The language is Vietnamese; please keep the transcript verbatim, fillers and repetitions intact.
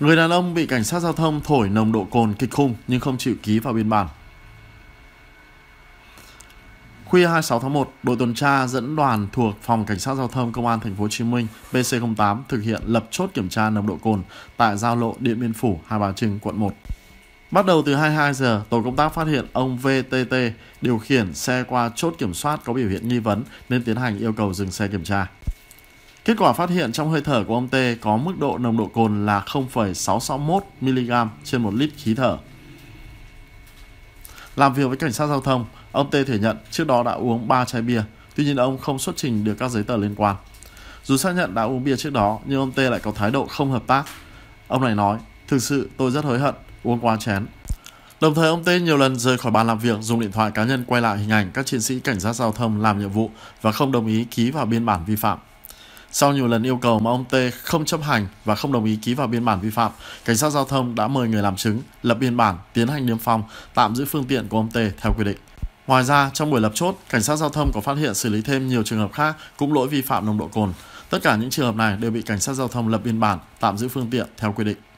Người đàn ông bị cảnh sát giao thông thổi nồng độ cồn kịch khung nhưng không chịu ký vào biên bản. Khuya hai mươi sáu tháng một, đội tuần tra dẫn đoàn thuộc phòng cảnh sát giao thông công an thành phố Hồ Chí Minh P C không tám thực hiện lập chốt kiểm tra nồng độ cồn tại giao lộ Điện Biên Phủ, Hai Bà Trưng, quận một. Bắt đầu từ hai mươi hai giờ, tổ công tác phát hiện ông V T T điều khiển xe qua chốt kiểm soát có biểu hiện nghi vấn nên tiến hành yêu cầu dừng xe kiểm tra. Kết quả phát hiện trong hơi thở của ông T có mức độ nồng độ cồn là không phẩy sáu sáu mốt mi-li-gam trên một lít khí thở. Làm việc với cảnh sát giao thông, ông T thừa nhận trước đó đã uống ba chai bia, tuy nhiên ông không xuất trình được các giấy tờ liên quan. Dù xác nhận đã uống bia trước đó, nhưng ông T lại có thái độ không hợp tác. Ông này nói, thực sự tôi rất hối hận, uống quá chén. Đồng thời ông T nhiều lần rời khỏi bàn làm việc, dùng điện thoại cá nhân quay lại hình ảnh các chiến sĩ cảnh sát giao thông làm nhiệm vụ và không đồng ý ký vào biên bản vi phạm. Sau nhiều lần yêu cầu mà ông T không chấp hành và không đồng ý ký vào biên bản vi phạm, cảnh sát giao thông đã mời người làm chứng, lập biên bản, tiến hành niêm phong, tạm giữ phương tiện của ông T theo quy định. Ngoài ra, trong buổi lập chốt, cảnh sát giao thông có phát hiện xử lý thêm nhiều trường hợp khác cũng lỗi vi phạm nồng độ cồn. Tất cả những trường hợp này đều bị cảnh sát giao thông lập biên bản, tạm giữ phương tiện theo quy định.